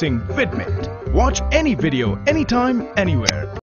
using VidMint. Watch any video, anytime, anywhere.